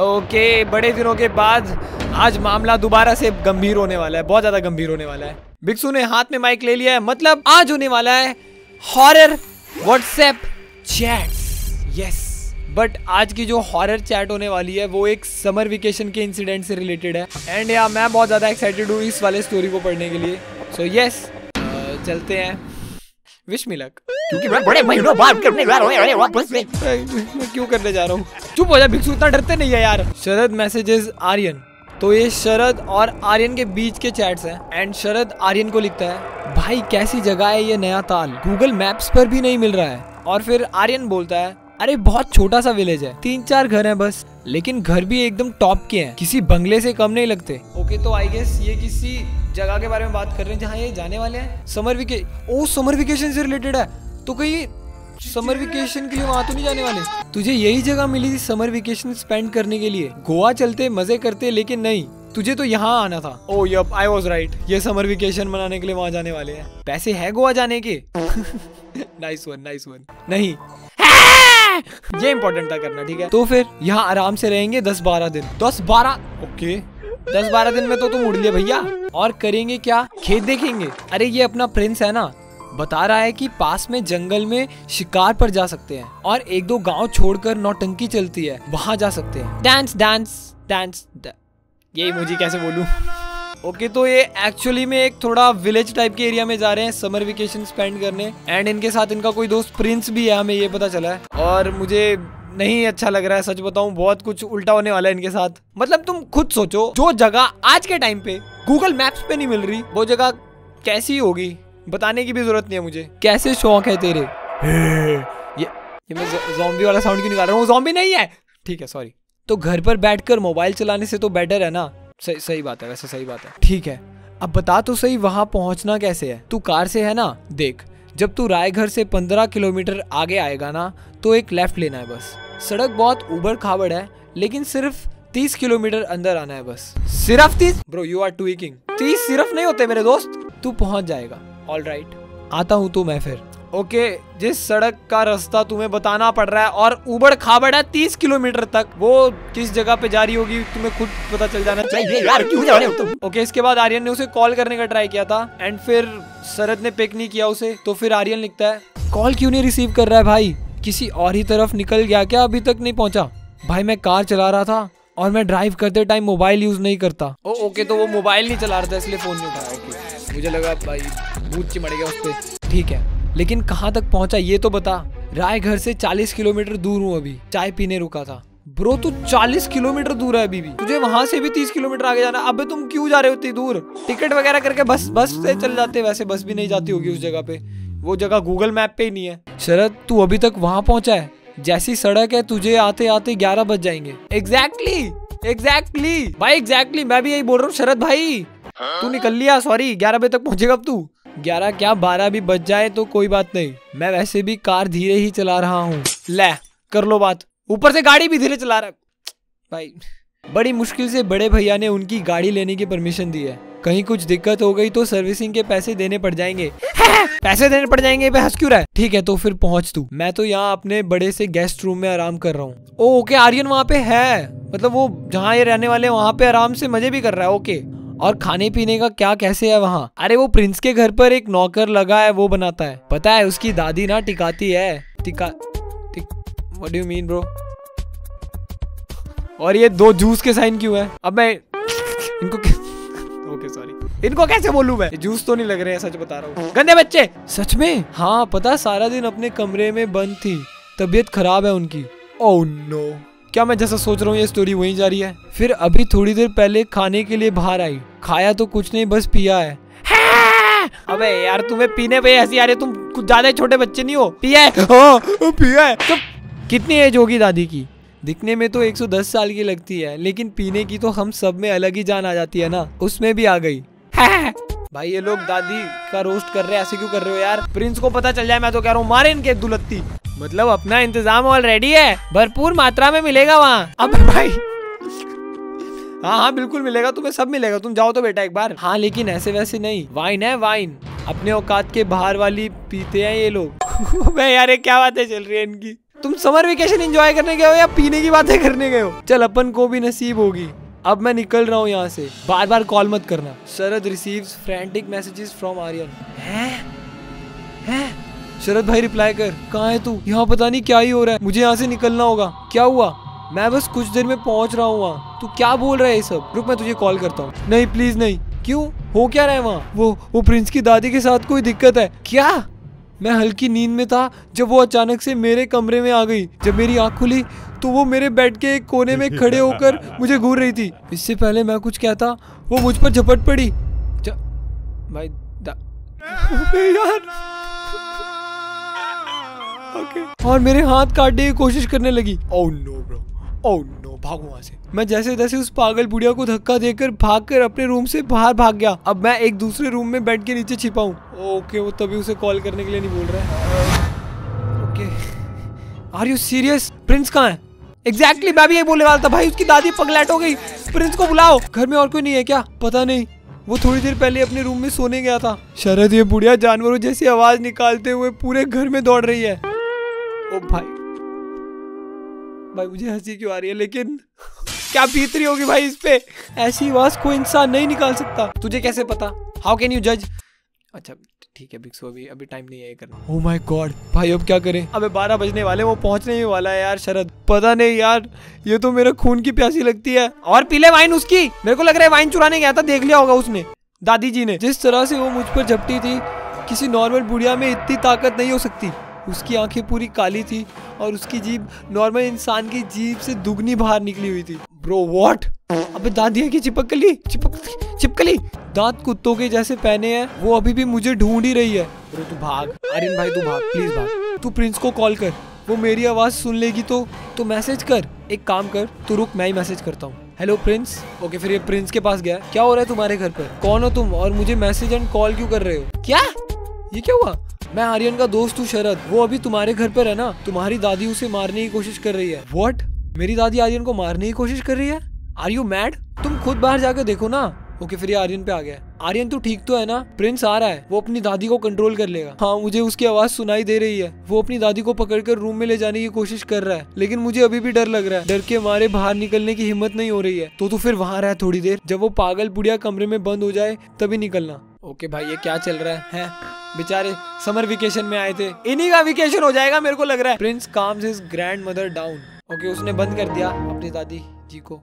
Okay, बड़े दिनों के बाद आज मामला दोबारा से गंभीर होने वाला है, बहुत ज्यादा गंभीर होने वाला है। बिक्सू ने हाथ में माइक ले लिया है, मतलब आज होने वाला है horror WhatsApp chats. Yes, but आज की जो हॉरर चैट होने वाली है वो एक समर वेकेशन के इंसिडेंट से रिलेटेड है। एंड या मैं बहुत ज़्यादा एक्साइटेड हूँ इस वाले स्टोरी को पढ़ने के लिए। सो यस, चलते हैं। विश मी लक, क्योंकि मैं बड़े महीनों बाद करने जा रहा हूं। अरे वापस में मैं क्यों करने जा रहा हूँ? चुप हो जा बिक्सू, इतना डरते नहीं है यार। शरद मैसेजेस आर्यन, तो ये शरद और आर्यन के बीच के चैट्स हैं। एंड शरद आर्यन को लिखता है, भाई कैसी जगह है ये नया ताल, गूगल मैप्स पर भी नहीं मिल रहा है। और फिर आर्यन बोलता है, अरे बहुत छोटा सा विलेज है, 3-4 घर हैं बस, लेकिन घर भी एकदम टॉप के हैं, किसी बंगले से कम नहीं लगते। ओके, तो आई गेस ये किसी जगह के बारे में बात कर रहे हैं जहाँ ये जाने वाले हैं। समर वेकेशन से रिलेटेड है, तो कहीं समर वेकेशन के लिए वहाँ तो नहीं जाने वाले? तुझे यही जगह मिली थी समर वेकेशन स्पेंड करने के लिए, गोवा चलते मजे करते, लेकिन नहीं, तुझे तो यहाँ आना था। Oh yup, I was right, ये समर वेकेशन मनाने के लिए वहाँ जाने वाले हैं। पैसे है गोवा जाने के? Nice one, nice one. नहीं, ये इम्पोर्टेंट था करना, ठीक है। तो फिर यहाँ आराम से रहेंगे 10-12 दिन। 10-12, ओके 10-12 दिन में तो तुम उड़ लिए भैया। और करेंगे क्या? खेत देखेंगे। अरे ये अपना प्रिंस है ना, बता रहा है कि पास में जंगल में शिकार पर जा सकते हैं, और 1-2 गांव छोड़कर नौटंकी चलती है, वहां जा सकते हैं। डांस डांस डांस, ये मुझे कैसे बोलूं? ओके, तो ये एक्चुअली में एक थोड़ा विलेज टाइप के एरिया में जा रहे हैं समर वेकेशन स्पेंड करने। एंड इनके साथ इनका कोई दोस्त प्रिंस भी है, हमें ये पता चला है। और मुझे नहीं अच्छा लग रहा है, सच बताऊं, बहुत कुछ उल्टा होने वाला है इनके साथ। मतलब तुम खुद सोचो, जो जगह आज के टाइम पे गूगल मैप्स पे नहीं मिल रही, वो जगह कैसी होगी? बताने की भी जरूरत नहीं है मुझे। कैसे शौक है तेरे? ये मैं ज़ॉम्बी वाला साउंड क्यों निकाल रहा हूँ? ज़ॉम्बी नहीं है, ठीक है, सॉरी। तो घर पर बैठकर मोबाइल चलाने से तो बेटर है ना। सही बात है, वैसे सही बात है, ठीक है। अब बता तो सही, वहाँ पहुँचना कैसे है? तू कार से है ना, देख जब तू रायगढ़ से 15 किलोमीटर आगे आएगा ना, तो एक लेफ्ट लेना है बस। सड़क बहुत उबड़ खाबड़ है, लेकिन सिर्फ 30 किलोमीटर अंदर आना है बस। सिर्फ 30? ब्रो यू आर ट्वीकिंग, 30 सिर्फ नहीं होते मेरे दोस्त, तू पहुँच जाएगा। ऑल राइट, आता हूँ तो मैं फिर। ओके, जिस सड़क का रास्ता तुम्हें बताना पड़ रहा है और उबड़ खाबड़ है 30 किलोमीटर तक, वो किस जगह पे जा रही होगी तुम्हें खुद पता चल जाना चाहिए यार, क्यों जा रहे हो तुम? ओके, इसके बाद आर्यन ने उसे कॉल करने का ट्राई किया था, एंड फिर शरद ने पिक नहीं किया उसे। तो फिर आर्यन लिखता है, कॉल क्यों नहीं रिसीव कर रहा है भाई? किसी और ही तरफ निकल गया क्या? अभी तक नहीं पहुँचा। भाई मैं कार चला रहा था, और मैं ड्राइव करते टाइम मोबाइल यूज नहीं करता। ओके, तो वो मोबाइल नहीं चला रहा था इसलिए फोन नहीं उठाया। मुझे लगा भाई भूत चिमड़ेगा उस पर। ठीक है, लेकिन कहाँ तक पहुँचा ये तो बता। रायगढ़ से 40 किलोमीटर दूर हूँ, अभी चाय पीने रुका था। ब्रो तू 40 किलोमीटर दूर है अभी भी, तुझे वहाँ से भी 30 किलोमीटर आगे जाना। अबे तुम क्यों जा रहे हो इतनी दूर? टिकट वगैरह करके बस से चल जाते। वैसे बस भी नहीं जाती होगी उस जगह पे, वो जगह गूगल मैप पे ही नहीं है। शरद तू अभी तक वहाँ पहुँचा है? जैसी सड़क है तुझे आते आते 11 बज जाएंगे। एग्जैक्टली भाई, एग्जैक्टली मैं भी यही बोल रहा हूँ। शरद भाई तू निकल लिया, सॉरी 11 बजे तक पहुँचेगा अब तू। 11 क्या 12 भी बज जाए तो कोई बात नहीं, मैं वैसे भी कार धीरे ही चला रहा हूँ। ले कर लो बात, ऊपर से गाड़ी भी धीरे चला रहा भाई। बड़ी मुश्किल से बड़े भैया ने उनकी गाड़ी लेने की परमिशन दी है, कहीं कुछ दिक्कत हो गई तो सर्विसिंग के पैसे देने पड़ जाएंगे। पैसे देने पड़ जाएंगे पे हंस क्यों रहा है? ठीक है, तो फिर पहुँच तू, मैं तो यहाँ अपने बड़े से गेस्ट रूम में आराम कर रहा हूँ। ओके, आर्यन वहाँ पे है, मतलब वो जहाँ ये रहने वाले वहाँ पे आराम से मजे भी कर रहा है। ओके, और खाने पीने का क्या कैसे है वहाँ? अरे वो प्रिंस के घर पर एक नौकर लगा है, वो बनाता है, पता है उसकी दादी ना टिकाती है। What do you mean, bro? और ये 2 जूस के साइन क्यों है? अब मैं इनको ओके सॉरी, इनको कैसे बोलूं मैं? जूस तो नहीं लग रहे हैं, सच बता रहा हूँ, गंदे बच्चे सच में। हाँ पता, सारा दिन अपने कमरे में बंद थी, तबीयत खराब है उनकी। ओह नो, क्या मैं जैसा सोच रहा हूँ ये स्टोरी वहीं जा रही है? फिर अभी थोड़ी देर पहले खाने के लिए बाहर आई, खाया तो कुछ नहीं बस पिया है। अबे यार तुम्हें पीने पे हंसी आ रही है, तुम कुछ ज्यादा छोटे बच्चे नहीं हो। पिया है, हाँ पिया है। तो कितनी एज होगी दादी की? दिखने में तो 110 साल की लगती है, लेकिन पीने की तो हम सब में अलग ही जान आ जाती है ना, उसमें भी आ गई। भाई ये लोग दादी का रोस्ट कर रहे हैं, ऐसे क्यों कर रहे हो यार? प्रिंस को पता चल जाए, मैं तो कह रहा हूँ मारे इनके दुलत्ती। मतलब अपना इंतजाम ऑलरेडी है, भरपूर मात्रा में मिलेगा वहाँ। अब भाई हाँ, बिल्कुल मिलेगा, तुम्हें सब मिलेगा, तुम जाओ तो बेटा एक बार। हाँ लेकिन ऐसे वैसे नहीं, वाइन है वाइन, अपने औकात के बाहर वाली पीते हैं ये लोग। यार क्या बातें चल रही है इनकी। तुम समर वेकेशन एंजॉय करने गए हो या पीने की बातें करने गए हो? चल अपन को भी नसीब होगी। अब मैं निकल रहा हूँ यहाँ से, बार बार कॉल मत करना। Sharad receives frantic messages from Aryan. हैं? शरद भाई रिप्लाई कर। कहाँ है तू? यहाँ पता नहीं क्या ही हो रहा है, मुझे यहाँ से निकलना होगा। क्या हुआ? मैं बस कुछ देर में पहुँच रहा हूँ वहाँ। तू क्या बोल रहा है ये सब? रुक मैं तुझे कॉल करता हूँ। नहीं प्लीज नहीं। क्यों, हो क्या रहा है वहाँ? वो प्रिंस की दादी के साथ कोई दिक्कत है क्या? मैं हल्की नींद में था जब वो अचानक से मेरे कमरे में आ गई। जब मेरी आँख खुली तो वो मेरे बेड के एक कोने में खड़े होकर मुझे घूर रही थी। इससे पहले मैं कुछ कहता वो मुझ पर झपट पड़ी। भाई यार। और मेरे हाथ काटने की कोशिश करने लगी। Oh no bro, oh no, भागो वहाँ से। मैं जैसे तैसे उस पागल बुढ़िया को धक्का देकर भागकर अपने रूम से बाहर भाग गया। अब मैं एक दूसरे रूम में बेड के नीचे छिपा हूँ। ओके, वो तभी उसे कॉल करने के लिए नहीं बोल रहा है। Okay, are you serious? Prince कहाँ है? एग्जैक्टली मैं भी यही बोलने वाला था भाई, उसकी दादी पगलेट हो गई। प्रिंस को बुलाओ। घर में और कोई नहीं है क्या? पता नहीं, वो थोड़ी देर पहले अपने रूम में सोने गया था। शरद, ये बुढ़िया जानवरों जैसी आवाज निकालते हुए पूरे घर में दौड़ रही है। ओ भाई मुझे हंसी क्यों आ रही है, लेकिन क्या बीत रही होगी भाई इस पे। ऐसी आवाज कोई इंसान नहीं निकाल सकता। तुझे कैसे पता? हाउ कैन यू जज? अच्छा ठीक है बिक्सो, अभी टाइम नहीं है ये करना। ओह माय गॉड भाई, अब क्या करें? अबे 12 बजने वाले, वो पहुंचने ही वाला है यार। शरद, पता नहीं यार, ये तो मेरे खून की प्यासी लगती है। और पीले वाइन उसकी, मेरे को लग रहा है वाइन चुराने गया था, देख लिया होगा उसने, दादी जी ने। जिस तरह से वो मुझ पर झपटी थी, किसी नॉर्मल बुढ़िया में इतनी ताकत नहीं हो सकती। उसकी आंखें पूरी काली थी और उसकी जीभ नॉर्मल इंसान की जीभ से दुगनी बाहर निकली हुई थी। Bro what? अबे दादी की चिपकली, दांत कुत्तों के जैसे पहने हैं, वो अभी भी मुझे ढूंढ ही रही है। अरे तू भाग आर्यन भाई, तू भाग प्लीज भाग। तू प्रिंस को कॉल कर, वो मेरी आवाज सुन लेगी तो मैसेज कर। एक काम कर, तू रुक मैं ही मैसेज करता हूँ। Hello Prince. ओके, फिर ये प्रिंस के पास गया। क्या हो रहा है तुम्हारे घर पर? कौन हो तुम और मुझे मैसेज एंड कॉल क्यों कर रहे हो? क्या ये क्या हुआ? मैं आर्यन का दोस्त हूँ शरद, वो अभी तुम्हारे घर पर है ना। तुम्हारी दादी उसे मारने की कोशिश कर रही है। व्हाट? मेरी दादी आर्यन को मारने की कोशिश कर रही है? Are you mad? तुम खुद बाहर जाकर देखो ना। ओके, फिर ये आर्यन पे आ गया। आर्यन तू ठीक तो है ना? प्रिंस आ रहा है, वो अपनी दादी को कंट्रोल कर लेगा। हाँ मुझे उसकी आवाज सुनाई दे रही है। वो अपनी दादी को पकड़कर रूम में ले जाने की कोशिश कर रहा है, लेकिन मुझे अभी भी डर लग रहा है। डर के मारे बाहर निकलने की हिम्मत नहीं हो रही है। तो तू फिर वहाँ रहा थोड़ी देर, जब वो पागल बुढ़िया कमरे में बंद हो जाए तभी निकलना। ओके भाई, ये क्या चल रहा है? बेचारे समर वेकेशन में आए थे, इन्हीं का वेकेशन हो जाएगा मेरे को लग रहा है। Prince calms his grand mother down. Okay, उसने बंद कर दिया अपनी दादी जी को।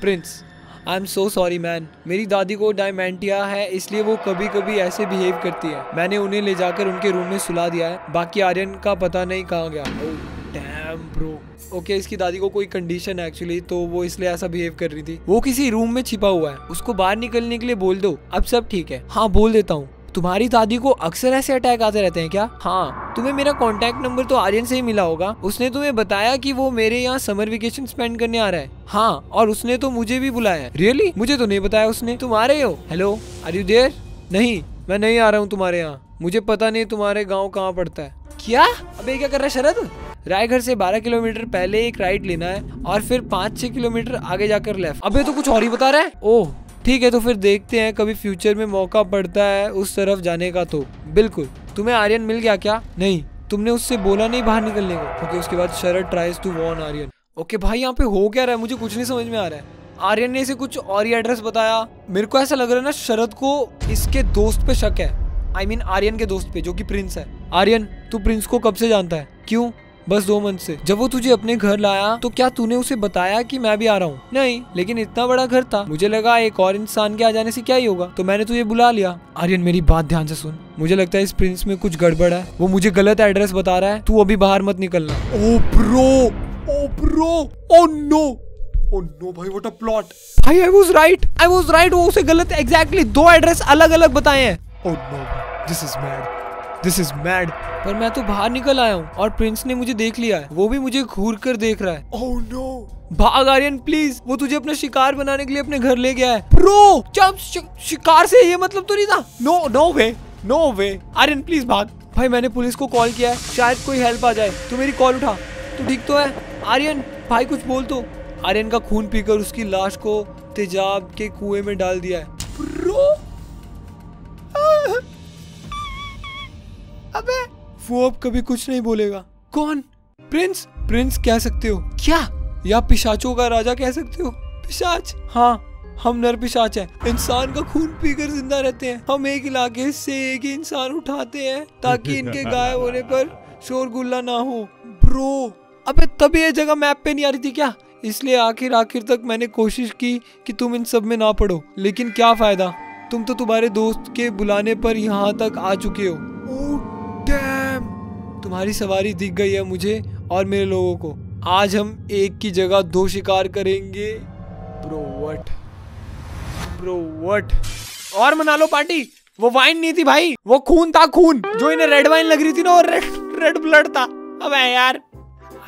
Prince, I am so sorry man, मेरी दादी को डायमेंटिया है इसलिए वो कभी कभी ऐसे बिहेव करती है। मैंने उन्हें ले जाकर उनके रूम में सुला दिया है, बाकी आर्यन का पता नहीं कहाँ गया। Oh damn bro. ओके, इसकी दादी को कोई कंडीशन है एक्चुअली, तो वो इसलिए ऐसा बिहेव कर रही थी। वो किसी रूम में छिपा हुआ है, उसको बाहर निकलने के लिए बोल दो। अब सब ठीक है। हाँ बोल देता हूँ। तुम्हारी दादी को अक्सर ऐसे अटैक आते रहते हैं क्या? हाँ, तुम्हें मेरा कॉन्टैक्ट नंबर तो आर्यन से ही मिला होगा। उसने तुम्हें बताया कि वो मेरे यहाँ समर वेकेशन स्पेंड करने आ रहा है। हाँ, और उसने तो मुझे भी बुलाया है। रियली? मुझे तो नहीं बताया उसने। तुम आ रहे हो? Hello are you there? नहीं, मैं नहीं आ रहा हूँ तुम्हारे यहाँ। मुझे पता नहीं तुम्हारे गाँव कहाँ पड़ता है। क्या? अबे क्या कर रहा है शरद? रायगढ़ से 12 किलोमीटर पहले एक राइट लेना है और फिर 5-6 किलोमीटर आगे जाकर लेफ्ट। अबे तो कुछ और ही बता रहा है। ओह ठीक है, तो फिर देखते हैं कभी फ्यूचर में मौका पड़ता है उस तरफ जाने का तो। बिल्कुल। तुम्हें आर्यन मिल गया क्या? नहीं, तुमने उससे बोला नहीं बाहर निकलने को। ओके, उसके बाद Sharad tries to warn Aryan. Okay भाई, यहाँ पे हो क्या रहा है? मुझे कुछ नहीं समझ में आ रहा है। आर्यन ने इसे कुछ और ही एड्रेस बताया। मेरे को ऐसा लग रहा है ना शरद को इसके दोस्त पे शक है। आई मीन आर्यन के दोस्त पे, जो कि प्रिंस है। आर्यन, तू प्रिंस को कब से जानता है? क्यों? बस 2 मंथ से। जब वो तुझे अपने घर लाया तो क्या तूने उसे बताया कि मैं भी आ रहा हूँ? नहीं, लेकिन इतना बड़ा घर था, मुझे लगा एक और इंसान के आ जाने से क्या ही होगा, तो मैंने तुझे बुला लिया। आर्यन मेरी बात ध्यान से सुन, मुझे लगता है इस प्रिंस में कुछ गड़बड़ है। वो मुझे गलत एड्रेस बता रहा है। तू अभी बाहर मत निकलना। Oh bro, oh bro, oh no, oh no भाई, व्हाट अ प्लॉट। भाई I was right, I was right. वो उसे गलत एग्जैक्टली 2 एड्रेस अलग अलग बताए हैं। Oh no, this is mad, this is mad. पर मैं तो बाहर निकल आया हूँ और प्रिंस ने मुझे देख लिया है, वो भी मुझे घूर कर देख रहा है। ओह नो, भाग आर्यन प्लीज, वो तुझे अपना शिकार बनाने के लिए अपने घर ले गया है। ब्रो जब शिकार से ये मतलब तो नहीं था। No no way, no way. Aryan please भाग। भाई मैंने पुलिस को कॉल किया है, शायद कोई हेल्प आ जाए। तू मेरी कॉल उठा। तू ठीक तो है आर्यन? भाई कुछ बोल तो। आर्यन का खून पीकर उसकी लाश को तेजाब के कुएं में डाल दिया है। ब्रो अबे वो अब कभी कुछ नहीं बोलेगा। कौन? प्रिंस। प्रिंस कह सकते हो क्या, या पिशाचों का राजा कह सकते हो। पिशाच, हाँ हम नर पिशाच हैं, इंसान का खून पीकर जिंदा रहते हैं। हम एक इलाके से एक ही इंसान उठाते हैं ताकि इनके गायब होने पर शोरगुल्ला ना हो। ब्रो अबे तभी ये जगह मैप पे नहीं आ रही थी क्या, इसलिए आखिर तक मैंने कोशिश की कि तुम इन सब में ना पड़ो, लेकिन क्या फायदा, तुम तो तुम्हारे दोस्त के बुलाने पर यहाँ तक आ चुके हो। ओह डैम, तुम्हारी सवारी दिख गई है मुझे और मेरे लोगों को। आज हम एक की जगह दो शिकार करेंगे। ब्रो व्हाट और मना लो पार्टी। वो वाइन नहीं थी भाई, वो खून था, खून जो इन्हें रेड वाइन लग रही थी ना, और रेड ब्लड था। अबे यार,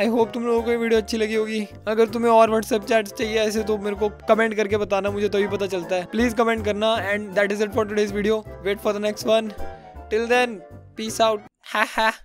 आई होप तुम लोगों को ये वीडियो अच्छी लगी होगी। अगर तुम्हें और व्हाट्सएप चैट्स चाहिए ऐसे तो मेरे को कमेंट करके बताना, मुझे तभी पता चलता है। प्लीज कमेंट करना। And that is it for today's video. Wait for the next one. Till then peace out.